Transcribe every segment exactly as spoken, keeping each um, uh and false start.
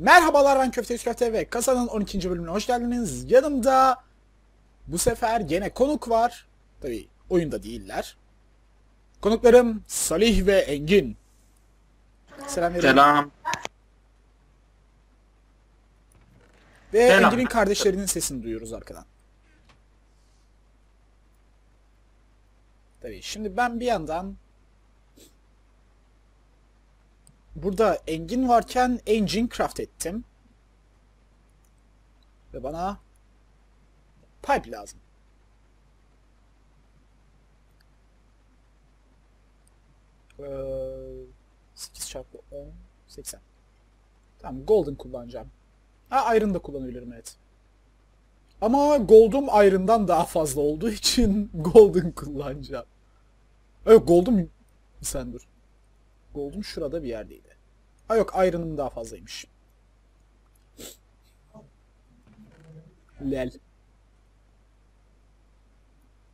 Merhabalar, ben Köfteyiz Köfte ve Kasa'nın on ikinci bölümüne hoş geldiniz. Yanımda bu sefer gene konuk var. Tabii oyunda değiller. Konuklarım Salih ve Engin. Selam. Selam. Ve Selam. Engin'in kardeşlerinin sesini duyuyoruz arkadan. Tabii şimdi ben bir yandan burada Engin varken Engin craft ettim. Ve bana pipe lazım. sekiz çarpı on seksen. Tamam, golden kullanacağım. Ha, iron da kullanabilirim, evet. Ama gold'um iron'dan daha fazla olduğu için golden kullanacağım. Evet, gold'um sen dur. Gold'um şurada bir yerdeydi. Ha yok, iron'ım daha fazlaymış. Lel.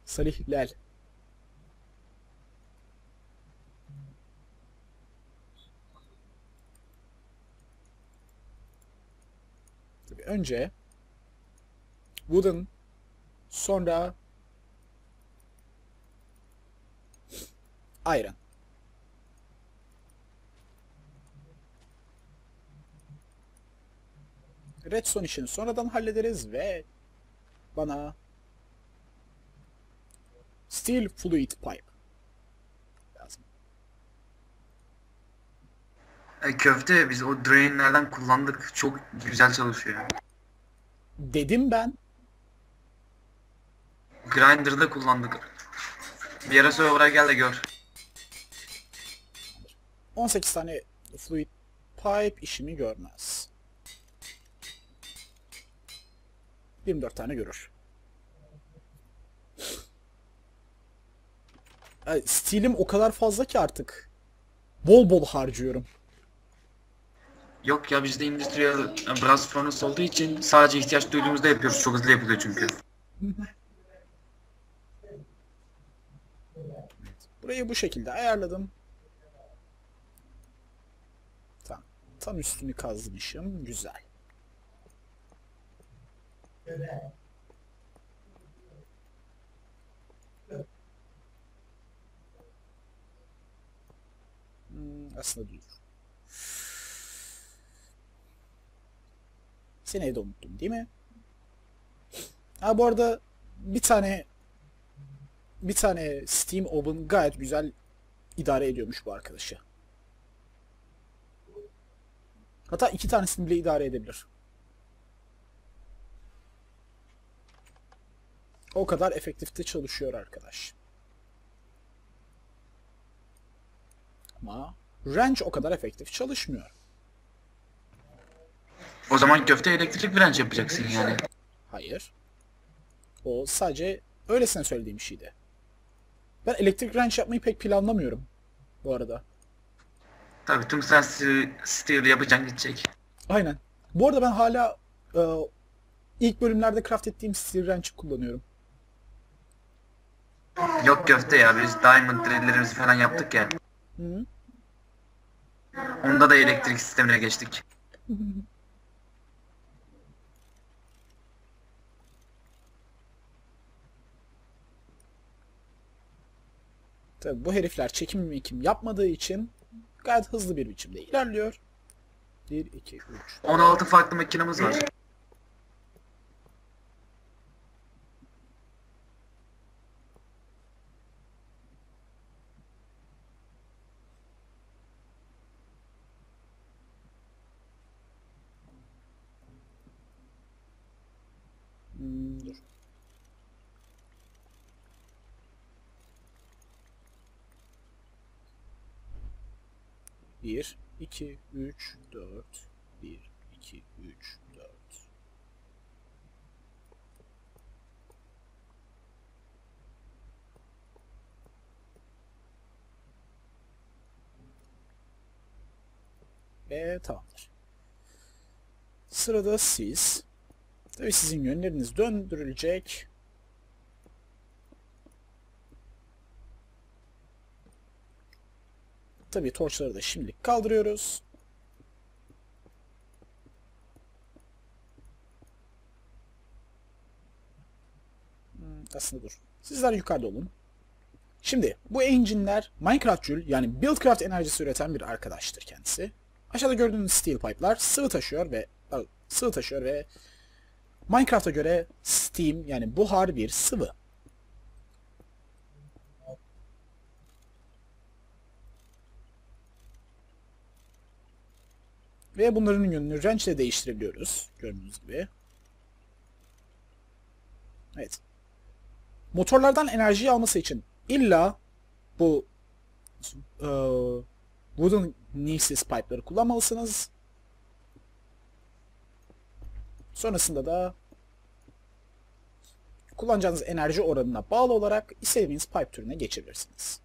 Salih lel. Tabii önce wooden, sonra iron. Redstone işini sonradan hallederiz ve bana Steel Fluid Pipe lazım. E, köfte biz o drainlerden kullandık. Çok güzel çalışıyor. Dedim ben. Grinder'da kullandık. Bir ara sonra oraya gel de gör. on sekiz tane Fluid Pipe işimi görmez. yirmi dört tane görür. Stilim o kadar fazla ki artık bol bol harcıyorum. Yok ya, bizde Industrial Blast Furnace olduğu için sadece ihtiyaç duyduğumuzda yapıyoruz. Çok hızlı yapılıyor çünkü. Burayı bu şekilde ayarladım. Tam, tam üstünü kazmışım. Güzel. Hmm, aslında değil. Seni evde unuttum değil mi? Ha, bu arada bir tane bir tane Steam Oven gayet güzel idare ediyormuş bu arkadaşı. Hatta iki tanesini bile idare edebilir. O kadar efektifte çalışıyor arkadaş. Ama wrench o kadar efektif çalışmıyor. O zaman köfte elektrik wrench yapacaksın yani. Hayır. O sadece öylesine söylediğim şeydi. Ben elektrik wrench yapmayı pek planlamıyorum bu arada. Tabii tüm sen steel yapacaksın gidecek. Aynen. Bu arada ben hala e, ilk bölümlerde craft ettiğim steel wrench'i kullanıyorum. Yok köfte ya, biz diamond drill'lerimizi falan yaptık ya. Hı. Onda da elektrik sistemine geçtik. Tabii bu herifler çekim mekim yapmadığı için gayet hızlı bir biçimde ilerliyor. bir, iki, üç. on altı farklı makinemiz var. bir, iki, üç, dört, bir, iki, üç, dört. Ve tamamdır. Sırada siz. Tabii sizin yönleriniz döndürülecek. Tabii torçları da şimdilik kaldırıyoruz. aslında dur. Sizler yukarıda olun. Şimdi bu engine'ler Minecraft'cül yani Buildcraft enerjisi üreten bir arkadaştır kendisi. Aşağıda gördüğünüz steel pipe'lar sıvı taşıyor ve sıvı taşıyor ve Minecraft'a göre steam yani buhar bir sıvı. Ve bunların yönünü wrench ile değiştirebiliyoruz. Gördüğünüz gibi. Evet. Motorlardan enerjiyi alması için illa bu uh, wooden nisis pipe'ları kullanmalısınız. Sonrasında da kullanacağınız enerji oranına bağlı olarak istediğiniz pipe türüne geçebilirsiniz.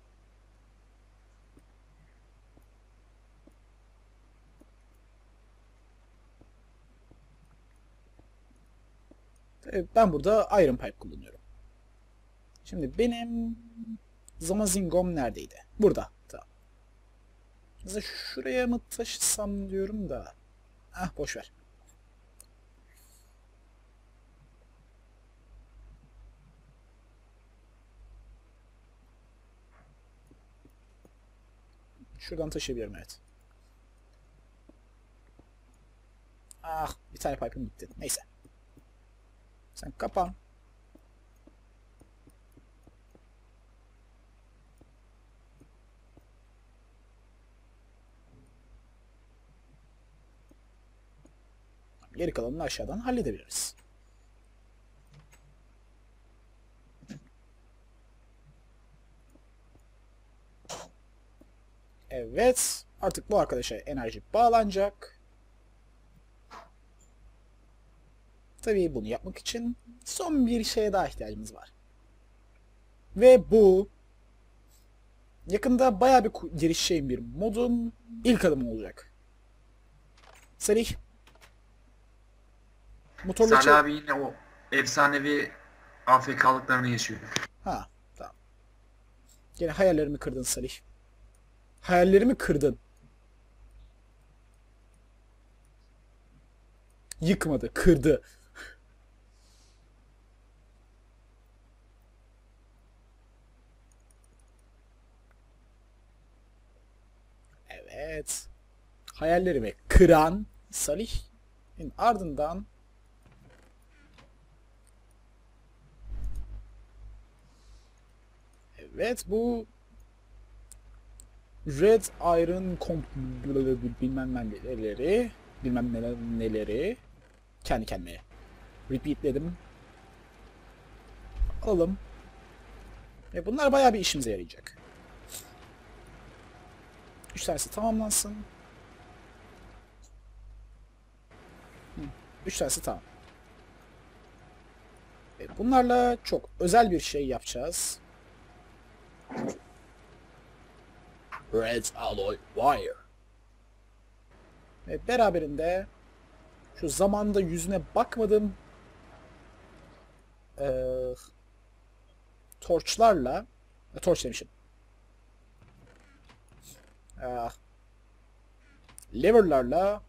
Ben burada Iron Pipe kullanıyorum. Şimdi benim zamazingom neredeydi? Burada. Tamam. Şuraya mı taşısam diyorum da. Ah boşver. Şuradan taşıyabilirim evet. Ah bir tane pipe'ım gitti. Neyse. Sen kapan. Geri kalanını aşağıdan halledebiliriz. Evet. Artık bu arkadaşa enerji bağlanacak. Tabii bunu yapmak için son bir şeye daha ihtiyacımız var. Ve bu yakında bayağı bir girişeceğim bir modun ilk adımı olacak. Salih. Motorlu Salih abi yine o efsanevi A F K'lıklarını yaşıyor. Ha tamam. Yine hayallerimi kırdın Salih. Hayallerimi kırdın. Yıkmadı, kırdı. Evet. Hayallerimi kıran Salih'in ardından evet bu Red Iron bilmem neleri bilmem neler neleri kendi kendime repeatledim. Alalım. E bunlar bayağı bir işimize yarayacak. Üç tanesi tamamlansın. Üç tanesi tamam. E bunlarla çok özel bir şey yapacağız. Red alloy wire. Ve beraberinde şu zamanda yüzüne bakmadım ee, torçlarla e, torç demişim. Ee, leverlarla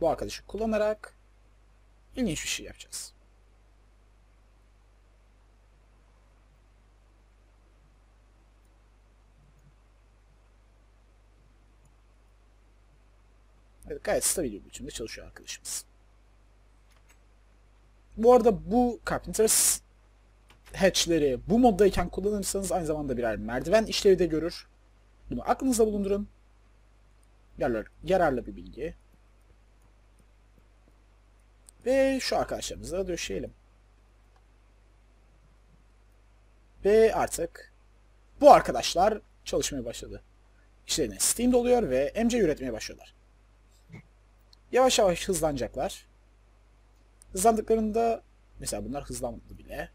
bu arkadaşı kullanarak ilginç bir şey yapacağız. Evet, gayet stabil bir biçimde çalışıyor arkadaşımız. Bu arada bu Carpenters Hatch'leri bu moddayken kullanırsanız aynı zamanda birer merdiven işlevi de görür. Bunu aklınızda bulundurun. Yarar, yararlı bir bilgi. Ve şu arkadaşlarımızı da döşeyelim. Ve artık bu arkadaşlar çalışmaya başladı. İşlerine Steam doluyor ve M C üretmeye başlıyorlar. Yavaş yavaş hızlanacaklar. Hızlandıklarında mesela bunlar hızlanmadı bile.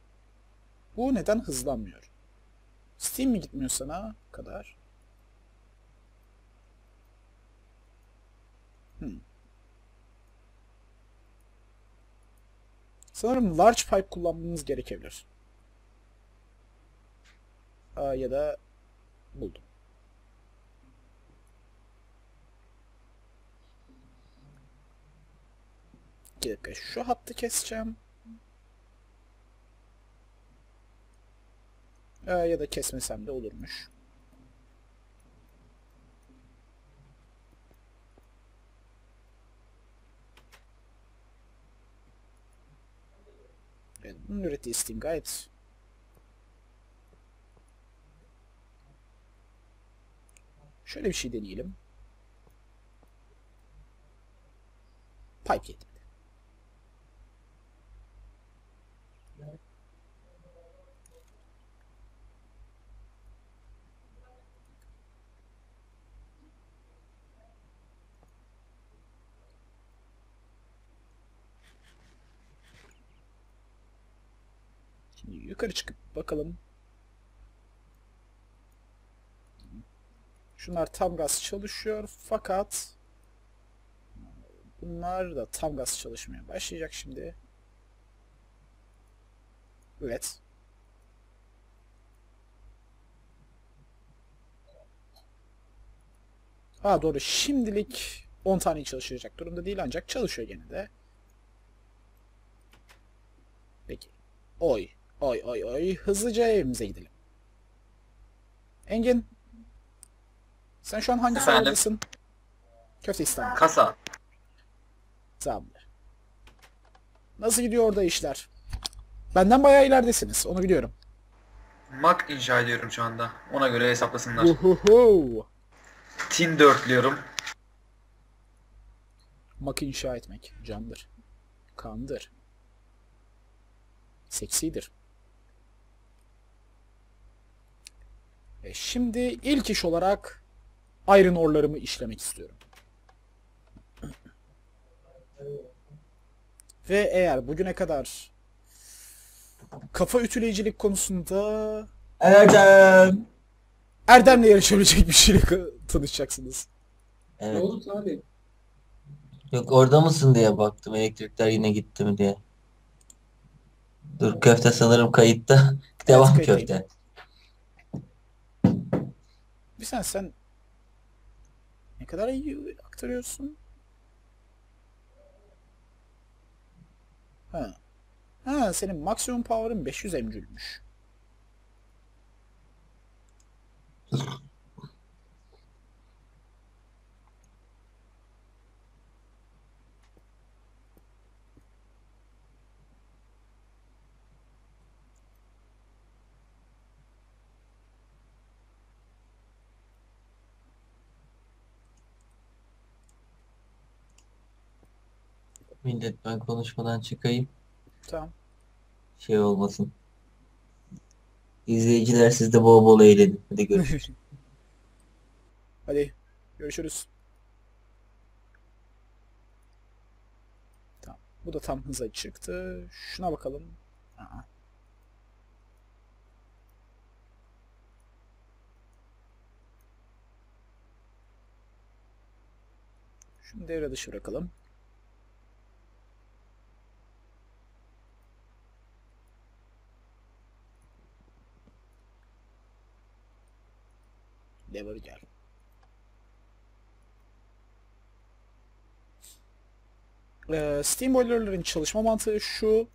Bu neden hızlanmıyor? Steam mi gitmiyor sana kadar? Hmm. Sanırım large pipe kullanmamız gerekebilir. Aa, ya da buldum. Bir dakika şu hattı keseceğim. Ee, ya da kesmesem de olurmuş. Evet, bunun ürettiği Steam gayet. Şöyle bir şey deneyelim. Pipe yedim. Şimdi yukarı çıkıp bakalım. Şunlar tam gaz çalışıyor fakat bunlar da tam gaz çalışmaya başlayacak şimdi. Evet. Ha doğru, şimdilik on tane çalışacak durumda değil ancak çalışıyor gene de. Peki. Oy oy oy oy, hızlıca evimize gidelim. Engin, sen şu an hangi sınıftasın? Köfteistan. Kasa. Tamamdır. Nasıl gidiyor orada işler? Benden bayağı ileridesiniz, onu biliyorum. Mak inşa ediyorum şu anda. Ona göre hesaplasınlar. Uhuhu. Tin dörtlüyorum. Mak inşa etmek candır. Kandır. Seksidir. E şimdi ilk iş olarak iron ore'larımı işlemek istiyorum. Ve eğer bugüne kadar kafa ütüleyicilik konusunda Erdem Erdem'le yarışabilecek bir şeyle tanışacaksınız. Evet. Ne oldu abi? Yok, orada mısın diye baktım, elektrikler yine gitti mi diye. Dur, köfte sanırım kayıtta. Devam evet, köfte. Bir sen sen ne kadar iyi aktarıyorsun? Ha. Ha, senin maksimum power'ın beş yüz emcülmüş. Millet, ben konuşmadan çıkayım. Tamam. Şey olmasın. İzleyiciler, siz de bol bol eğlenin. Hadi görüşürüz. Hadi görüşürüz. Tamam. Bu da tam hıza çıktı. Şuna bakalım. Aa. Şunu devre dışı bırakalım. Lever gel. Ee, Steam Boiler'ların çalışma mantığı şu.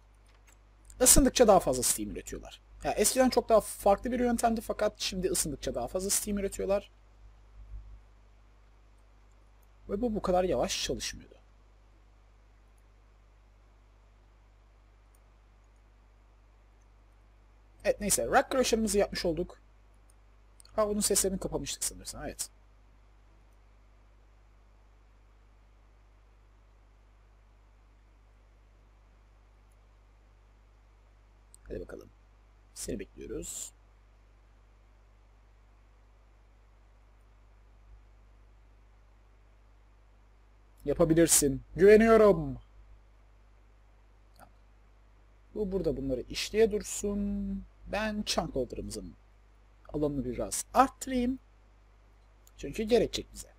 Isındıkça daha fazla Steam üretiyorlar. Yani eskiden çok daha farklı bir yöntemdi fakat şimdi ısındıkça daha fazla Steam üretiyorlar. Ve bu bu kadar yavaş çalışmıyordu. Evet, neyse. Rock Crusher'ımızı yapmış olduk. Ha, bunun seslerini kapamıştık sanırsam, evet. Hadi bakalım. Seni bekliyoruz. Yapabilirsin. Güveniyorum. Bu burada bunları işleye dursun. Ben chunk holder'ımızın alanını biraz arttırayım. Çünkü gerekecek bize.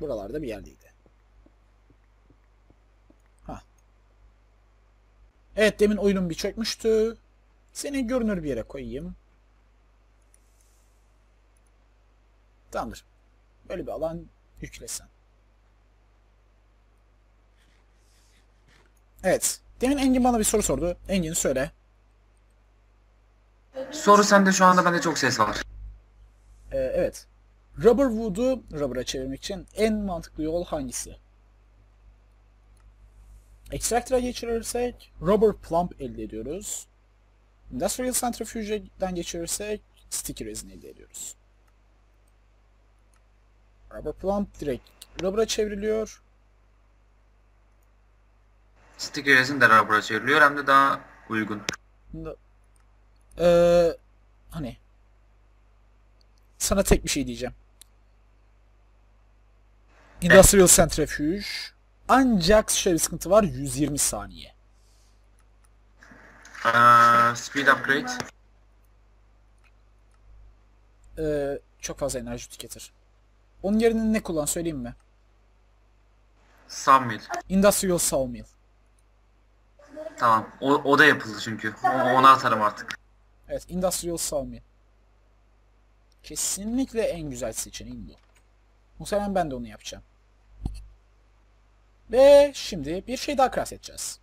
Buralarda bir yerdeydi. Ha. Evet, demin oyunum bir çökmüştü. Seni görünür bir yere koyayım. Tamamdır. Böyle bir alan yüklesen. Evet. Demin Engin bana bir soru sordu. Engin söyle. Soru sende şu anda, bende çok ses var. Ee, evet. Rubber Wood'u rubber'a çevirmek için en mantıklı yol hangisi? Extractor'a geçirirsek Rubber Plump elde ediyoruz. Industrial Centrifuge'den geçirirsek Sticky Resin elde ediyoruz. Rubber Plump direkt rubber'a çevriliyor. Sticky Resin de rubber'a çevriliyor, hem de daha uygun. Ee, hani sana tek bir şey diyeceğim. Industrial Centrifuge. Ancak şöyle bir sıkıntı var, yüz yirmi saniye. Uh, speed upgrade. Ee, çok fazla enerji tüketir. Onun yerine ne kullan söyleyeyim mi? Sawmill. Industrial Sawmill. Tamam, o, o da yapıldı çünkü. O, ona atarım artık. Evet, Industrial Sawmill. Kesinlikle en güzel seçeneğim bu. Muhtemelen ben de onu yapacağım. Ve şimdi bir şey daha craft edeceğiz.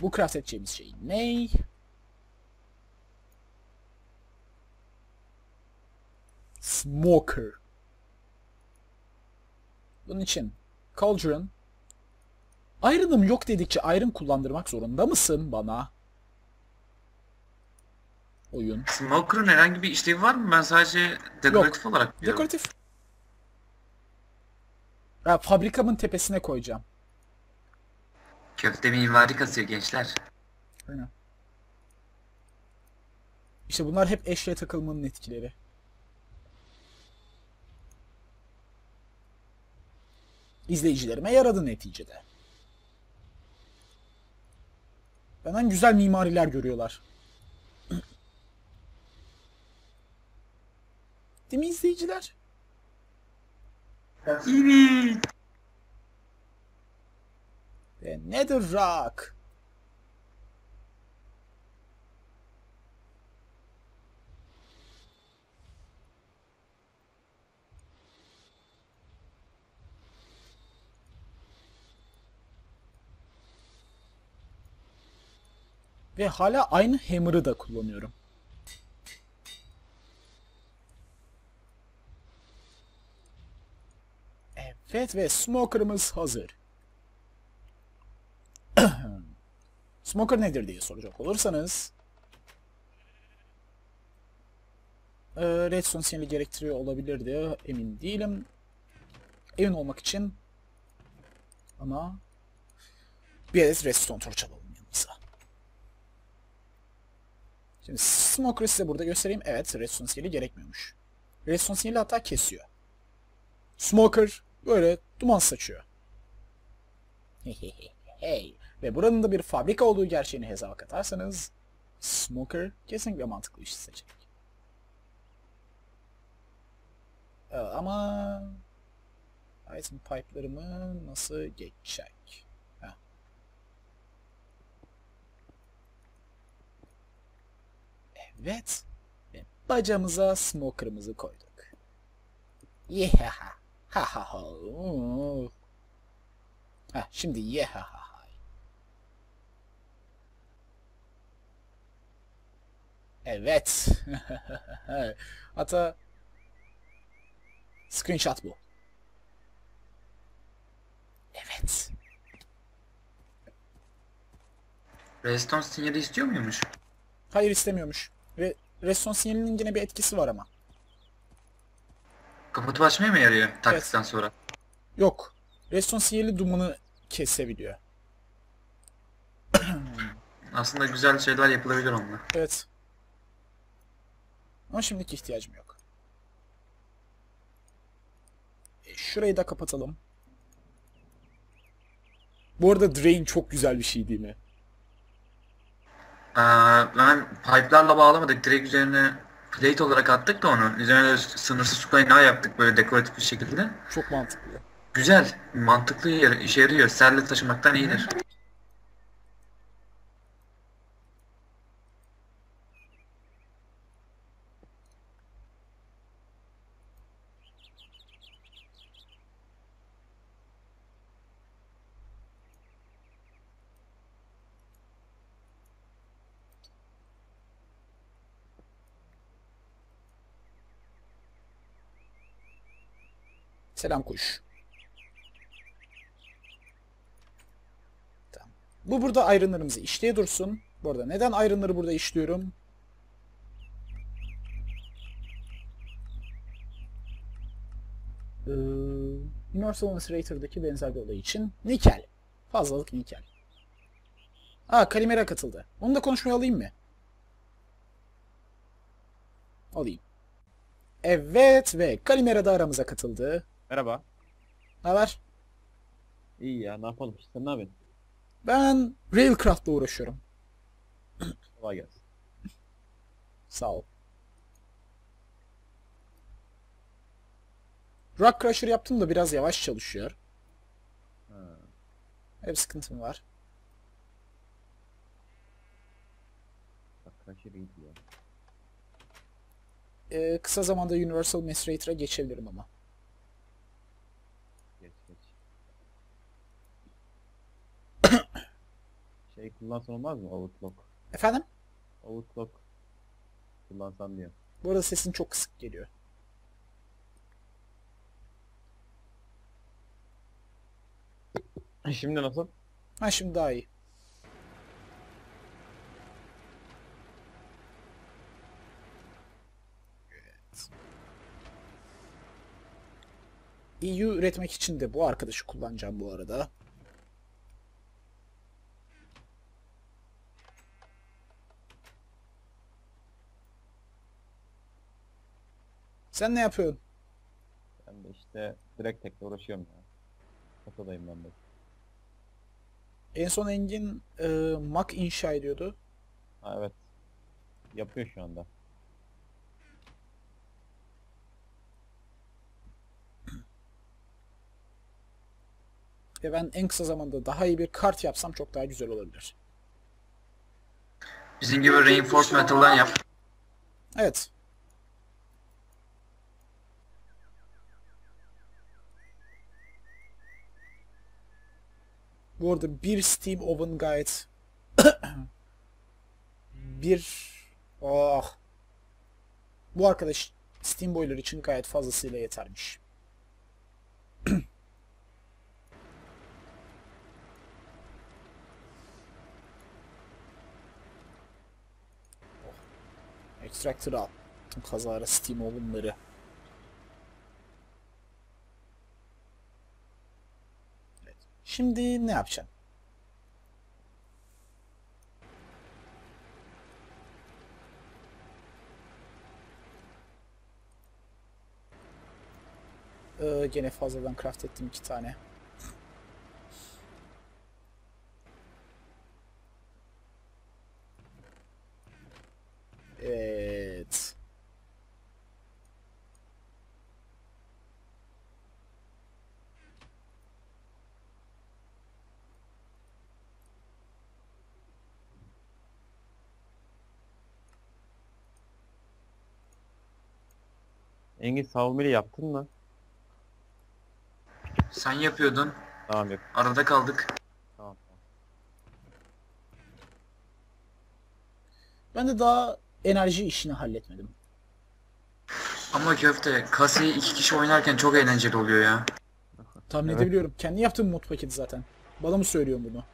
Bu craft edeceğimiz şey ne? Smoker. Bunun için cauldron. Iron'ım yok dedikçe iron kullandırmak zorunda mısın bana? Oyun. Smoker'ın herhangi bir işlevi var mı? Ben sadece dekoratif yok olarak biliyorum. Dekoratif. Ya, fabrikamın tepesine koyacağım. Köftemin ivari kasıyor gençler. Aynen. İşte bunlar hep eşeğe takılmanın etkileri. İzleyicilerime yaradı neticede. Benden güzel mimariler görüyorlar. Değil mi izleyiciler? Evet. Ve Nether Rock. Ve hala aynı hammer'ı da kullanıyorum. Evet ve smoker'ımız hazır. Smoker nedir diye soracak olursanız, ee, Redstone sinyali gerektiriyor olabilir diye emin değilim. Emin olmak için ama bir adet Redstone torch alalım yanımıza. Şimdi Smoker'ı size burada göstereyim. Evet, Redstone sinyali gerekmiyormuş. Redstone sinyali hatta kesiyor. Smoker böyle duman saçıyor. Hey. Ve buranın da bir fabrika olduğu gerçeğini hesaba katarsanız Smoker kesinlikle mantıklı iş seçecek. Ee, ama item pipe'larımı nasıl geçecek? Heh. Evet. Ve bacamıza Smoker'ımızı koyduk. Yeah. Ha ha ha. Ha şimdi ye ha ha ha. Evet. Hatta screenshot bu. Evet. Redstone sinyali istiyor muymuş? Hayır, istemiyormuş. Ve Redstone sinyalinin yine bir etkisi var ama. Kapatıp açmaya mı yarıyor taktıktan evet sonra? Yok. Redstone sinyali dumanı kesebiliyor. Aslında güzel şeyler yapılabilir onunla. Evet. Ama şimdiki ihtiyacım yok. E, şurayı da kapatalım. Bu arada Drain çok güzel bir şey değil mi? Ee, ben pipe'larla bağlamadık. Direkt üzerine plate olarak attık da onu. Üzerine sınırsız su kaynağı yaptık böyle dekoratif bir şekilde. Çok mantıklı. Güzel, mantıklı, işe yarıyor. Serle taşımaktan iyidir. Selam kuş. Tamam. Bu burada ironlarımızı işleye dursun. Bu arada neden ironları burada işliyorum? Ee, Universal Incinerator'daki benzer bir olay için nikel. Fazlalık nikel. Aa, Kalimera katıldı. Onu da konuşmaya alayım mı? Alayım. Evet ve Kalimera da aramıza katıldı. Merhaba. Naber? İyi ya, ne yapalım işte, ne yapayım? Ben Railcraft'la uğraşıyorum. Kolay gelsin. Sağ ol. Rock Crusher yaptım da biraz yavaş çalışıyor. Hmm. Hep sıkıntım var. Rock Crusher iyi diyor. Ee, kısa zamanda Universal Macerator'a geçebilirim ama. Geç geç. Şey kullansan olmaz mı? Outlook. Efendim? Outlook kullansan diyor. Bu arada sesin çok kısık geliyor. Şimdi nasıl? Ha, şimdi daha iyi. E U üretmek için de bu arkadaşı kullanacağım bu arada. Sen ne yapıyorsun? Ben de işte direkt tekle uğraşıyorum ya. Kafadayım ben de. En son Engin e, Mac inşa ediyordu. Ha, evet. Yapıyor şu anda. Ve ben en kısa zamanda daha iyi bir kart yapsam çok daha güzel olabilir. Bizim gibi reinforced metal'dan yap. Evet. Bu arada bir Steam Oven gayet... bir... Oh. Bu arkadaş Steam Boiler için gayet fazlasıyla yetermiş. Extractor'a attım kazara Steam Oven'ları. Evet. Şimdi ne yapacağım? Ee, gene fazladan craft ettim iki tane. Evet. Engin savunmayı yaptın mı? Sen yapıyordun. Tamam, yap. Arada kaldık. Tamam. Ben de daha enerji işini halletmedim. Ama köfte, kasayı iki kişi oynarken çok eğlenceli oluyor ya. Tahmin evet. edebiliyorum. Kendi yaptığım mod paketi zaten. Bana mı söylüyorsun bunu?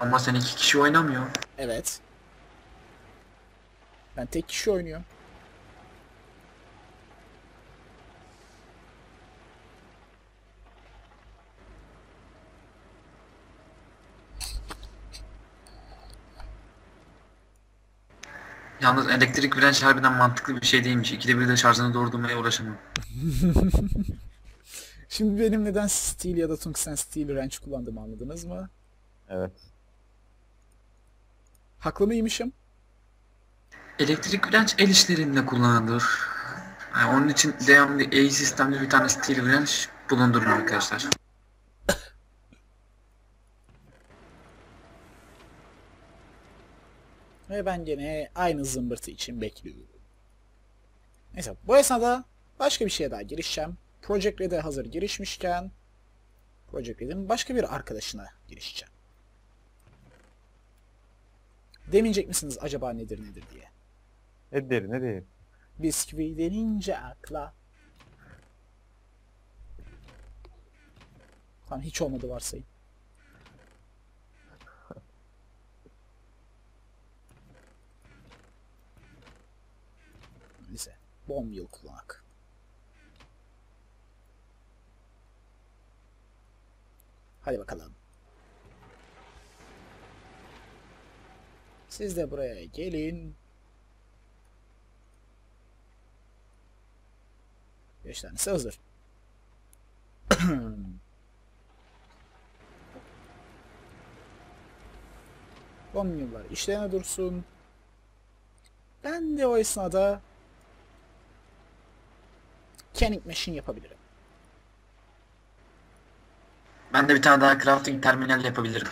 Ama sen iki kişi oynamıyor. Evet. Ben tek kişi oynuyorum. Yalnız elektrik direnç harbiden mantıklı bir şey değilmiş. İkide bir de şarjını doldurmaya uğraşamam. Şimdi benim neden steel ya da tungsten steel direnç kullandığımı anladınız mı? Evet. Haklı mıymışım? Elektrik direnç el işlerinde kullanılır. Yani onun için devamlı A sistemde bir tane steel direnç bulundurun arkadaşlar. Ve ben gene aynı zımbırtı için bekliyorum. Neyse, bu esnada başka bir şeye daha girişeceğim. Project Red'e hazır girişmişken Project Red'in başka bir arkadaşına girişeceğim. Demeyecek misiniz acaba nedir nedir diye? Nedir nedir? Bisküvi denince akla. Tamam, hiç olmadı varsayın. Neyse. Bomb yıl kullanmak. Hadi bakalım. Siz de buraya gelin. beş tanesi hazır. Bomyumlar işlerine dursun. Ben de o esnada Canning Machine yapabilirim. Ben de bir tane daha crafting terminal yapabilirim.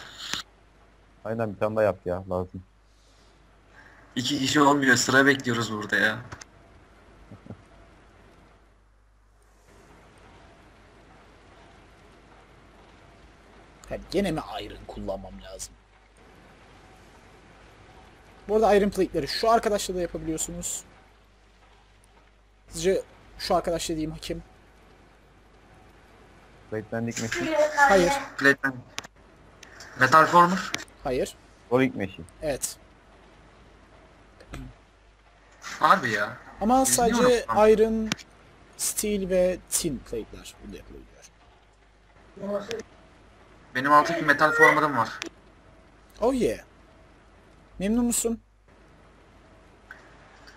Aynen, bir tane daha yap ya, lazım. İki kişi olmuyor, sıra bekliyoruz burada ya. Hadi gene mi iron kullanmam lazım? Bu arada iron plate'leri şu arkadaşla da yapabiliyorsunuz. Sizce şu arkadaş dediğim hakim. Plate'den dikmesi. Hayır. Plate'den. Metal former. Hayır. O dikmesi. Evet. Harbi ya. Ama sadece iron, steel ve tin plate'ler burada yapılıyor. Benim alttaki metal former'ım var. Oh yeah. Memnun musun?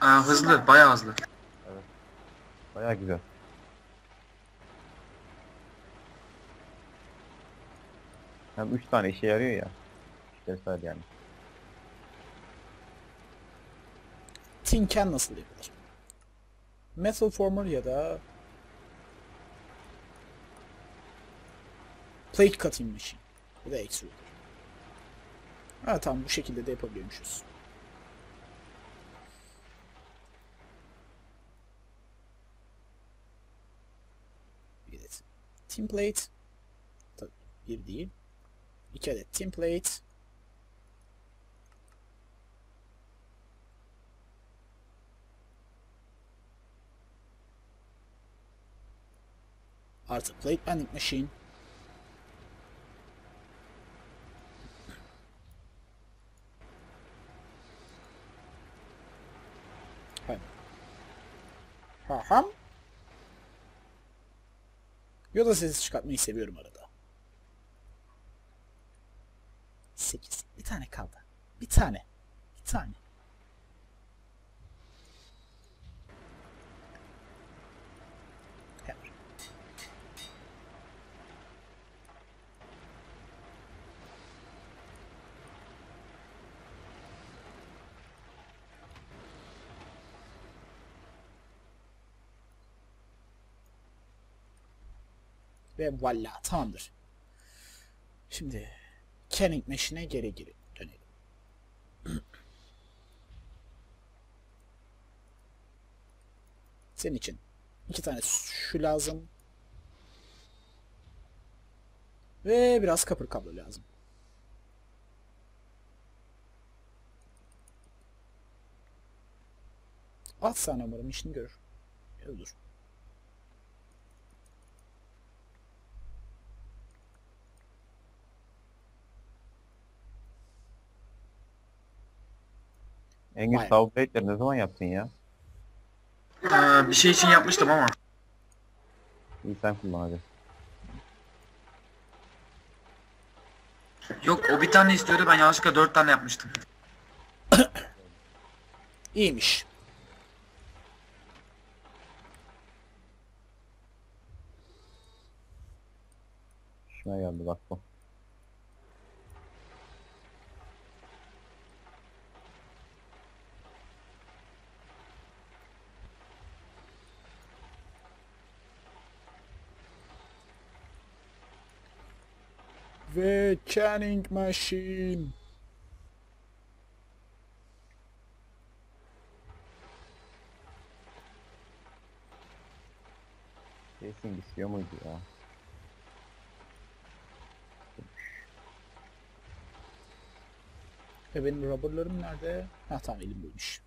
Aa, hızlı, bayağı hızlı. Evet. Bayağı güzel. Hem üç tane işe yarıyor ya. İşte yani. Tin can nasıl yapılır? Metal former ya da plate cutting machine. Bu da extruder. Ha tamam, bu şekilde de yapabiliyormuşuz. Bir adet tin plate. Tabii bir değil. İki adet tin plate. Artı plate bending machine. Haham. Yoda sesi çıkartmayı seviyorum arada. sekiz. Bir tane kaldı. Bir tane. Bir tane. Hemen. Ve valla tamamdır. Şimdi Canning Machine'e geri geri dönelim. Senin için iki tane şu lazım. Ve biraz copper kablo lazım. At sana, umarım işini görür. Dur. Engin Southplate'leri ne zaman yaptın ya? Ee, bir şey için yapmıştım ama. İyi, sen kullan hadi. Yok, o bir tane istiyordu, ben yanlışlıkla dört tane yapmıştım. İyiymiş. Şuna geldi bak bu. Ve Canning Machine. Kesin istiyor muydu ya? Ve benim rubberlarım nerede? Ha tamam, elim buymuş.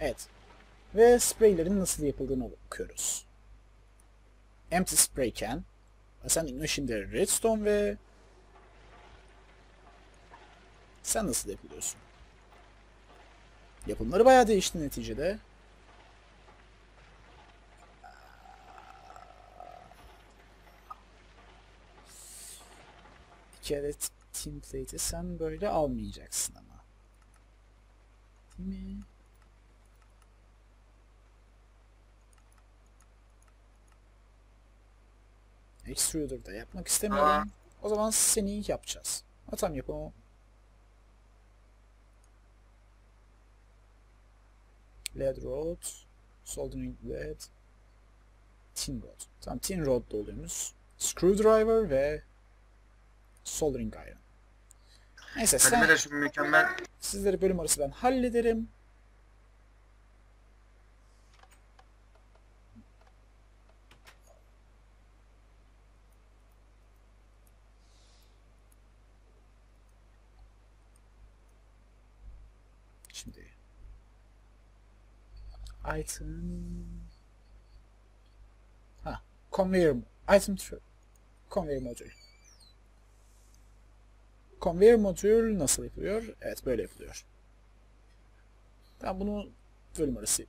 Evet. Ve spreylerin nasıl yapıldığına bakıyoruz. Empty spray can. Sen Ignition'de Redstone ve... Sen nasıl yapılıyorsun? Yapımları bayağı değişti neticede. İki adet tin plate'i sen böyle almayacaksın ama. Değil mi? Extruder'da yapmak istemiyorum. O zaman seni yapacağız. Atam yapalım. Lead rod, soldering lead, tin rod. Tamam, tin rod da oluyoruz. Screwdriver ve soldering iron. Neyse sen... Mükemmel. Sizleri bölüm arası ben hallederim. Item... Ha, Conveyor... Item... Conveyor Motor. Conveyor Motor nasıl yapılıyor? Evet, böyle yapılıyor. Ben bunu bölüm arası...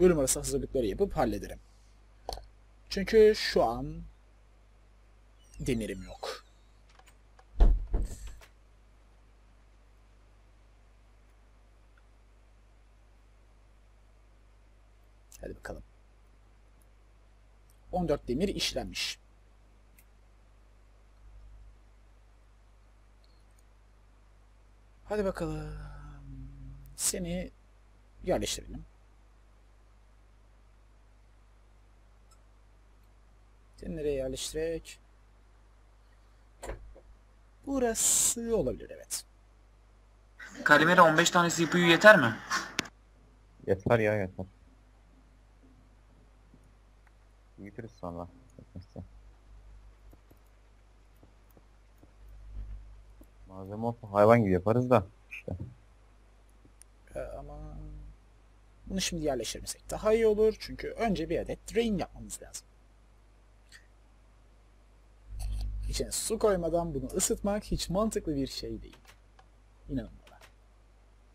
Bölüm arası hazırlıkları yapıp hallederim. Çünkü şu an... Demirim yok. Hadi bakalım. on dört demir işlenmiş. Hadi bakalım. Seni yerleştirelim. Seni nereye yerleştirek? Burası olabilir, evet. Kalimera on beş tane C P U yeter mi? Yeter ya, yeter. Getiririz sonra. Malzeme olsa hayvan gibi yaparız da işte. Ee, ama bunu şimdi yerleştirmesek daha iyi olur çünkü önce bir adet drain yapmamız lazım. İçine su koymadan bunu ısıtmak hiç mantıklı bir şey değil. İnanın bana.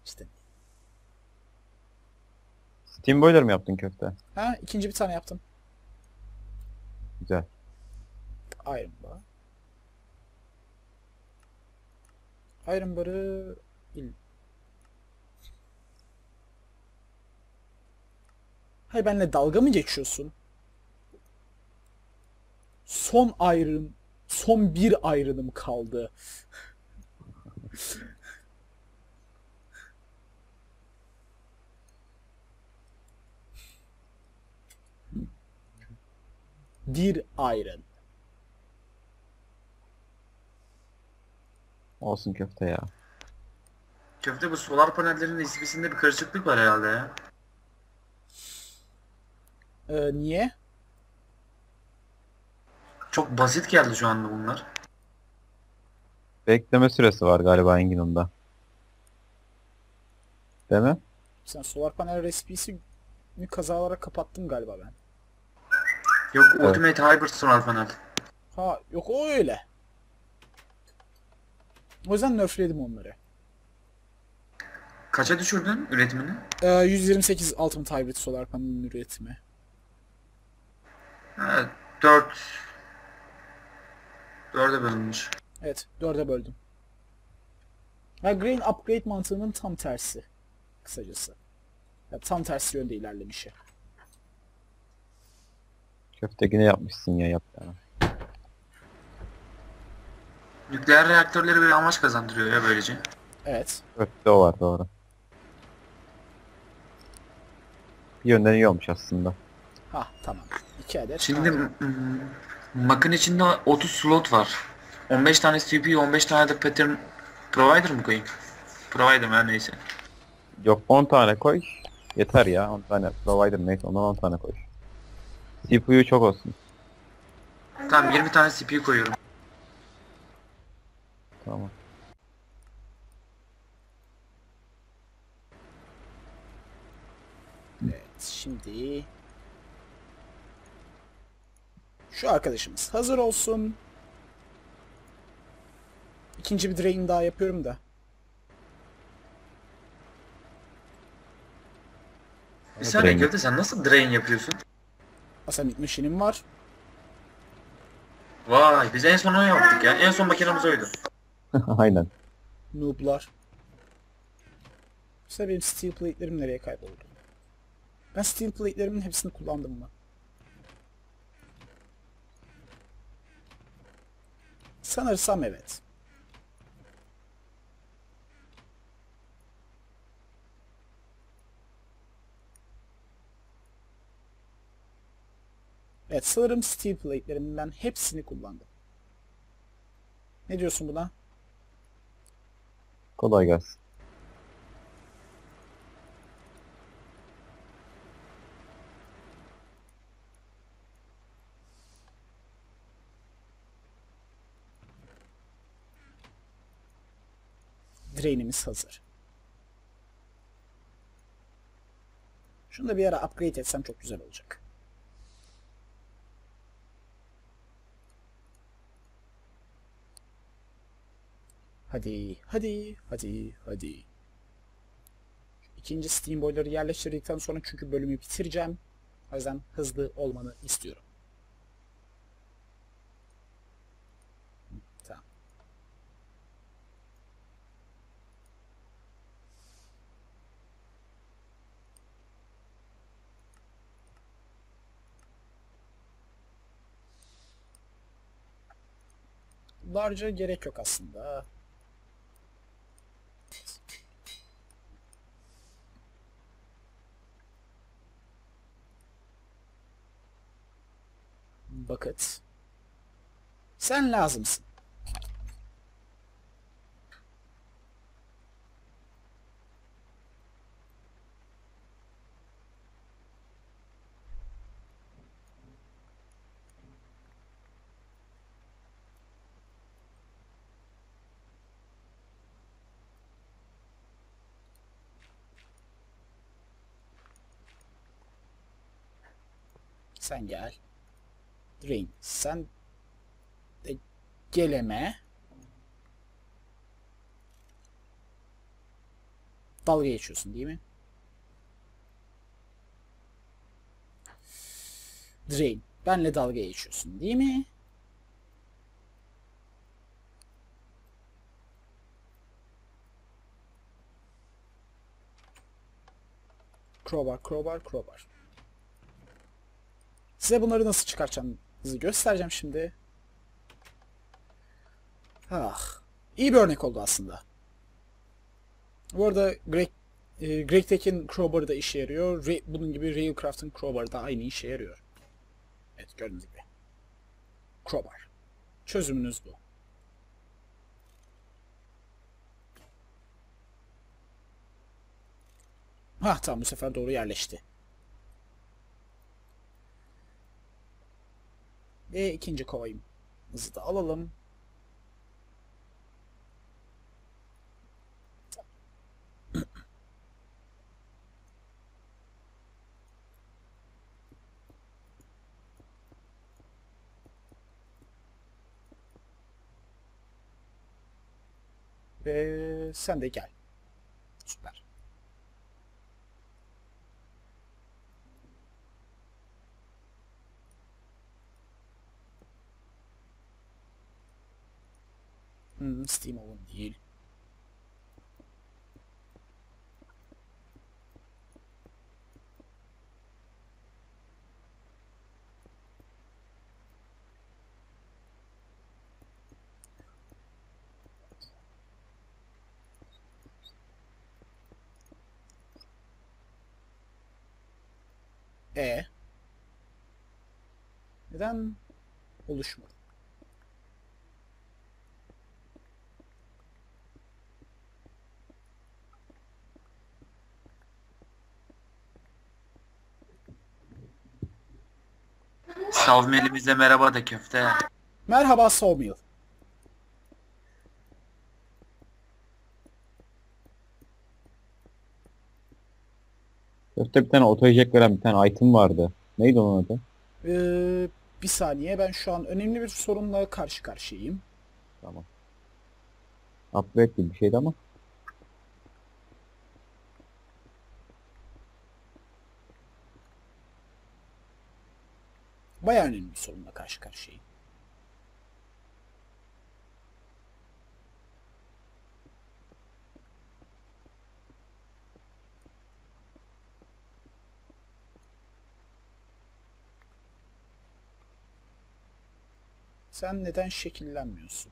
İşte. Steam Boiler mi yaptın köfte? Ha, ikinci bir tane yaptım. Güzel. Iron bar. Iron barı il. Hay, benimle dalga mı geçiyorsun? Son iron, son bir iron'ım kaldı. Bir iron. Olsun köfte ya. Köfte, bu solar panellerinin ismisinde bir karışıklık var herhalde ya. Ee, niye? Çok basit geldi şu anda bunlar. Bekleme süresi var galiba Engin onda. Değil mi? Sen solar panel resmini kaza olarak kapattım galiba ben. Yok, evet. Ultimate Hybrid Solar Panel. Ha, yok o öyle. O yüzden nerfledim onları. Kaça düşürdün üretimini? Ee, yüz yirmi sekiz Ultimate Hybrid Solar Panel'in üretimi. Evet, dört dörde bölünmüş. Evet, dörde böldüm. Ha, Green Upgrade mantığının tam tersi. Kısacası. Ya, tam tersi yönde ilerlemişi. Köfte yine yapmışsın ya, yap ya. Nükleer reaktörleri bir amaç kazandırıyor ya böylece. Evet. Köfte o var, doğru. Bir yönden iyi olmuş aslında. Ha, tamam. İki adet. Şimdi makın içinde otuz slot var. on beş tane C P U, on beş tane de pattern provider mı koyayım? Provider her neyse. Yok, on tane koy. Yeter ya, on tane provider neyse ondan on tane koy. C P U çok olsun. Tamam, yirmi tane C P U koyuyorum. Tamam. Evet, şimdi şu arkadaşımız hazır olsun. İkinci bir drain daha yapıyorum da. Bir saniye Köfte, sen nasıl drain yapıyorsun? Asamit machine'im var. Vay, biz en son onu yaptık ya. En son makinamız oydu. Aynen. Noob'lar. İşte benim steel plate'lerim nereye kayboldu? Ben steel plate'lerimin hepsini kullandım mı? Sanırsam evet. Evet, sanırım steel plate'lerimin ben hepsini kullandım. Ne diyorsun buna? Kolay gelsin. Drain'imiz hazır. Şunu da bir ara upgrade etsem çok güzel olacak. Hadi, hadi, hadi, hadi. Şu ikinci Steam Boiler'ı yerleştirdikten sonra çünkü bölümü bitireceğim. O yüzden hızlı olmanı istiyorum. Tamam. Large'a gerek yok aslında. Bucket. Sen lazımsın. Sen gel. Drain, sen de geleme. Dalga geçiyorsun değil mi? Drain, benle dalga geçiyorsun değil mi? Crowbar, crowbar, crowbar. Size bunları nasıl çıkartacağım? Göstereceğim şimdi. Ah, iyi bir örnek oldu aslında. Bu arada Greg, e, Greg Tech'in crowbar'ı da işe yarıyor. Re, bunun gibi Railcraft'ın crowbar'ı da aynı işe yarıyor. Evet, gördüğünüz gibi. Crowbar. Çözümünüz bu. Ah tamam, bu sefer doğru yerleşti. Ve ikinci kovamızı da alalım. Ve sen de gel. Süper. Hmm, Steam Oven değil. E neden oluşmadı? Savmelimize merhaba da Köfte. Merhaba Savmil. Köfte bir tane otojek veren bir tane item vardı. Neydi onun adı? Ee, bir saniye, ben şu an önemli bir sorunla karşı karşıyayım. Tamam. Upgrade gibi bir şeydi ama. Bayağı önemli bir sorunla karşı karşıyayım. Sen neden şekillenmiyorsun?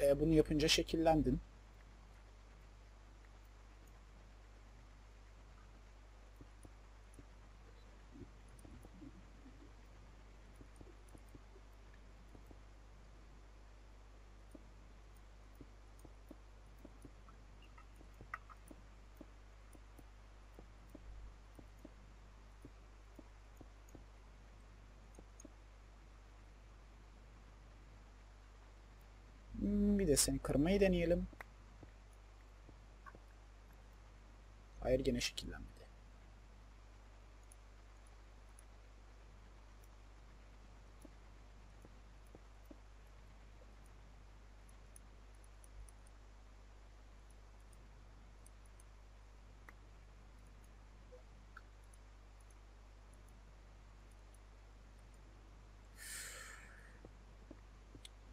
Ee, bunu yapınca şekillendin. Seni kırmayı deneyelim. Hayır, gene şekillenmedi.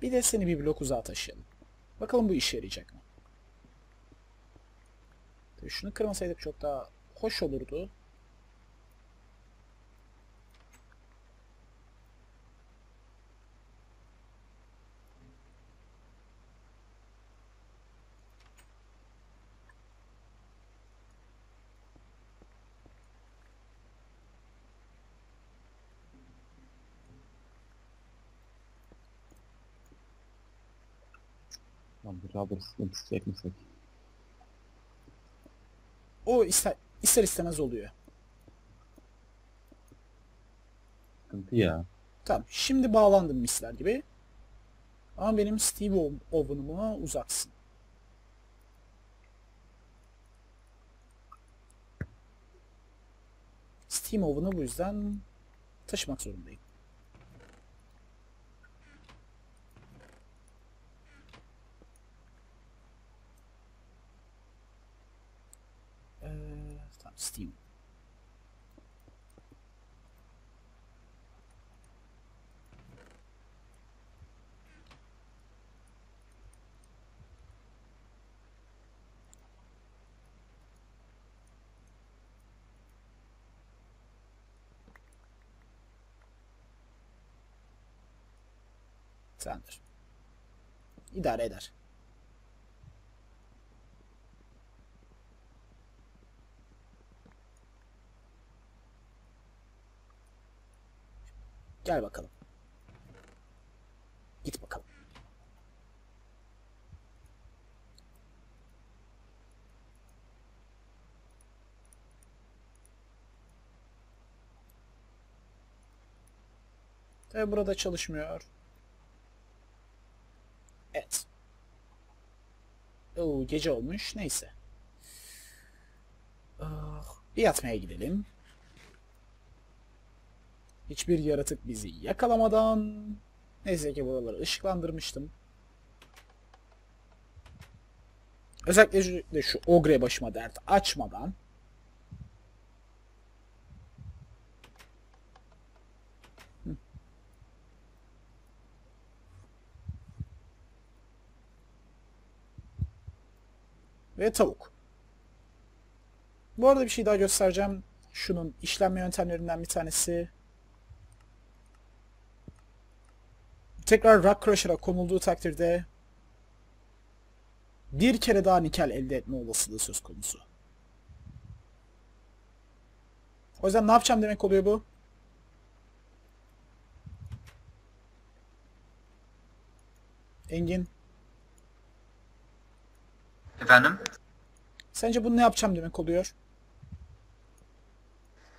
Bir de seni bir blok uzağa taşıyalım. Bakalım bu işe yarayacak mı? Tabii şunu kırmasaydık çok daha hoş olurdu. Rubber sıkıntısı çekmişsek. O ister, ister istemez oluyor. Sıkıntı ya. Tamam, şimdi bağlandım misler gibi. Ama benim Steam Oven'ıma uzaksın. Steam Oven'ı bu yüzden taşımak zorundayım. Steam. Sendir. İdare eder. Gel bakalım. Git bakalım. Tabii burada çalışmıyor. Evet. Oo, gece olmuş. Neyse. Oh, bir yatmaya gidelim. Hiçbir yaratık bizi yakalamadan... Neyse ki buraları ışıklandırmıştım. Özellikle de şu ogre başıma dert açmadan... Ve tavuk. Bu arada bir şey daha göstereceğim. Şunun işlenme yöntemlerinden bir tanesi... Tekrar Rock Crusher'a konulduğu takdirde bir kere daha nikel elde etme olasılığı söz konusu. O yüzden ne yapacağım demek oluyor bu? Engin. Efendim? Sence bunu ne yapacağım demek oluyor?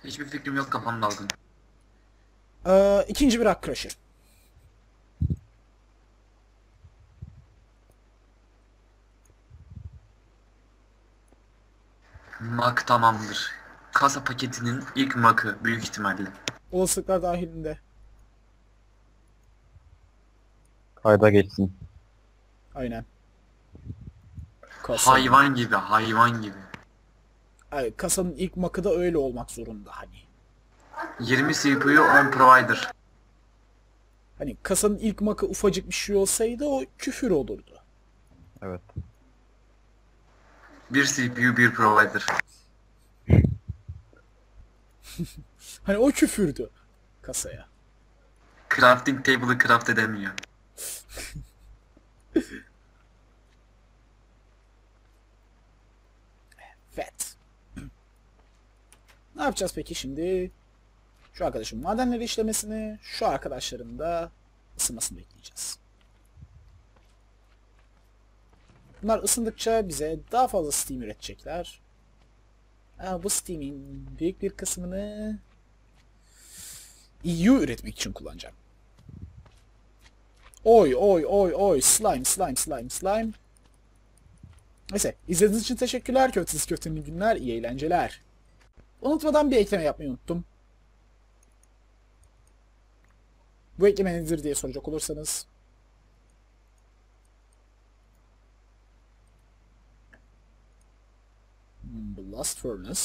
Hiçbir fikrim yok, kafam dalgın. Ee, ikinci bir Rock Crusher. Mak tamamdır. Kasa paketinin ilk makı büyük ihtimalle. Olasılıklar dahilinde. Kayda geçsin. Aynen. Kasa. Hayvan gibi, hayvan gibi. Evet, kasanın ilk makı da öyle olmak zorunda hani. yirmi C P U on provider. Hani kasanın ilk makı ufacık bir şey olsaydı o küfür olurdu. Evet. bir C P U bir provider. Hani o küfürdü kasaya. Crafting table'ı craft edemiyor. Evet. Ne yapacağız peki şimdi? Şu arkadaşın madenleri işlemesini, şu arkadaşların da ısınmasını bekleyeceğiz. Bunlar ısındıkça bize daha fazla steam üretecekler. Ama bu steam'in büyük bir kısmını E U üretmek için kullanacağım. Oy oy oy oy slime slime slime slime. Neyse, izlediğiniz için teşekkürler. Köftesiz köftenin günler, iyi eğlenceler. Unutmadan bir ekleme yapmayı unuttum. Bu ekleme nedir diye soracak olursanız. Blast Furnace.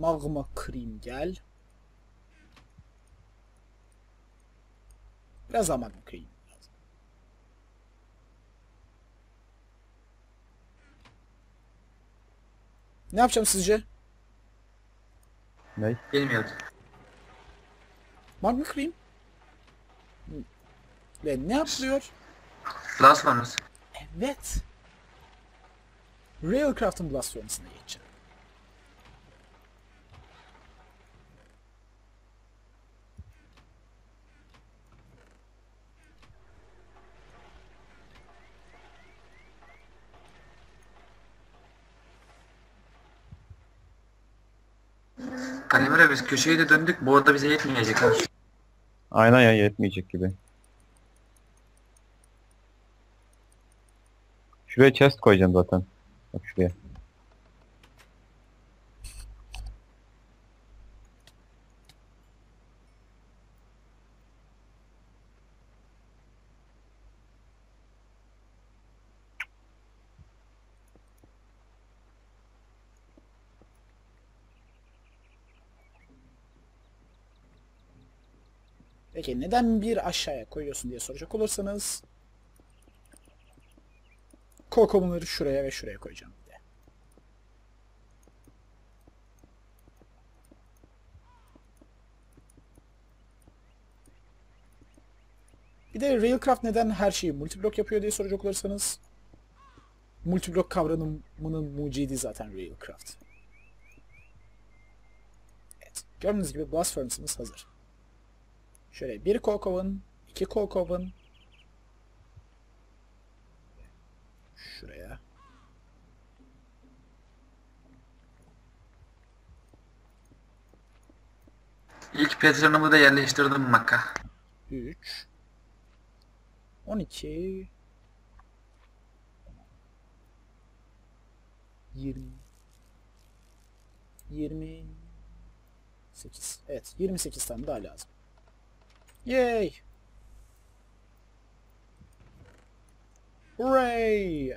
Magma Cream gel. Biraz daha Magma Cream. Ne yapacağım sizce? Ne? Bilmiyorum. Magma Cream. Ve ne yapılıyor? Blast Furnace. Evet. Railcraft'ın Blast Furnace'ına geçeceğim. Kalimera biz köşeye de döndük. Bu arada bize yetmeyecek. Aynen ya, yetmeyecek gibi. Şuraya chest koyacağım zaten. Bak şuraya. Peki neden bir aşağıya koyuyorsun diye soracak olursanız. Kokomları şuraya ve şuraya koyacağım bir de. Bir de Railcraft neden her şeyi multiblok yapıyor diye soracak olursanız. Multiblok kavramının mucidi zaten Railcraft. Evet, gördüğünüz gibi Blast Furnace'ımız hazır. Şöyle bir coke oven, iki coke oven. Şuraya. İlk patronumu da yerleştirdim makka. üç. on iki. yirmi. yirmi sekiz. Evet, yirmi sekiz tane daha lazım. Yay! Hooray!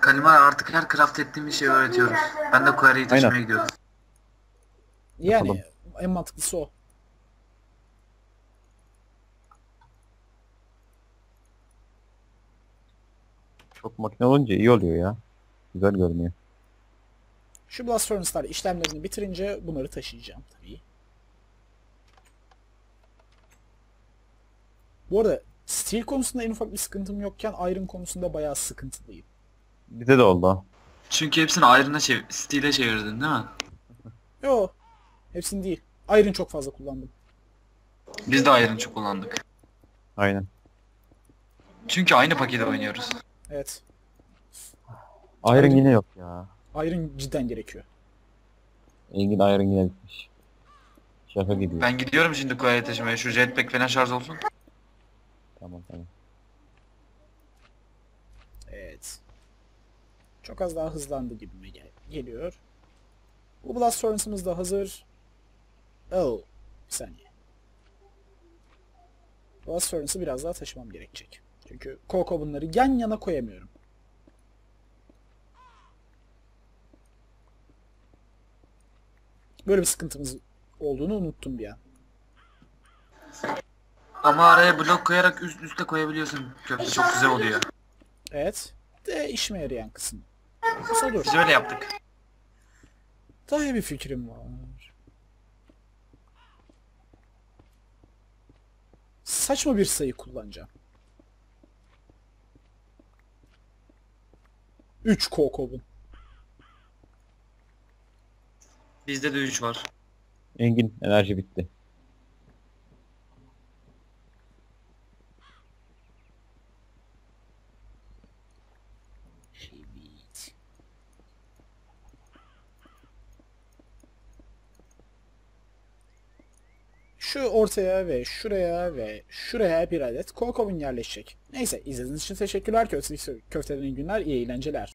Kalimera artık her craft ettiğimiz şeyi öğretiyoruz. Ben de quarry'yi taşımaya gidiyorum. Yani yapalım. En mantıklısı o. Çok makine olunca iyi oluyor ya. Güzel görünüyor. Şu Blast Furnace'lar işlemlerini bitirince bunları taşıyacağım tabii. Bu arada steel konusunda en ufak bir sıkıntım yokken iron konusunda bayağı sıkıntılıyım. Bize de oldu. Çünkü hepsini iron'a çevir, steel'e çevirdin değil mi? Yo. Hepsini değil. Iron çok fazla kullandım. Biz de iron çok kullandık. Aynen. Çünkü aynı paketi oynuyoruz. Evet. Iron, Iron yine yok ya. Iron cidden gerekiyor. Engin Iron yine gitmiş. Şaka gidiyor. Ben gidiyorum şimdi kuaya taşımaya. Şu jetpack falan şarj olsun. Tamam tamam. Evet. Çok az daha hızlandı gibime gel geliyor. Bu Blast Furnace'ımız da hazır. Oh. Bir saniye. Blast Furnace'ı biraz daha taşımam gerekecek. Çünkü Coco bunları yan yana koyamıyorum. Böyle bir sıkıntımız olduğunu unuttum bir an. Ama araya blok koyarak üst üste koyabiliyorsun. Köfte çok güzel oluyor. Evet. De işime yarayan kısmı. Olur. Biz öyle yaptık. Daha bir fikrim var. Saçma bir sayı kullanacağım. üç kokobun. Bizde de üç var. Engin enerji bitti. Şu ortaya ve şuraya ve şuraya bir adet kokobun yerleşecek. Neyse, izlediğiniz için teşekkürler. Köfte, köfteden iyi günler, iyi eğlenceler.